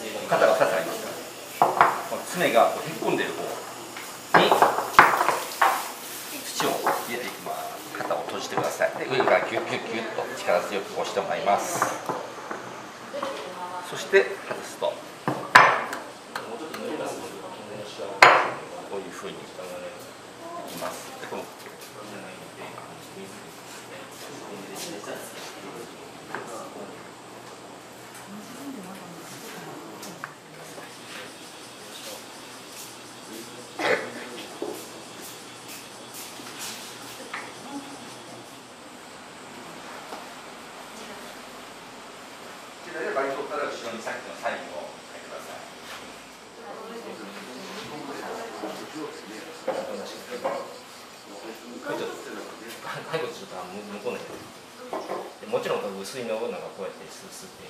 肩が2つありますから常がこう引っ込んでいる方に土を入れていきます。肩を閉じてください。で上からキュッキュッキュッと力強く押してもらいます。そして外すとこういうふうにできます。でこのもちろん薄いのをこうやってすすって。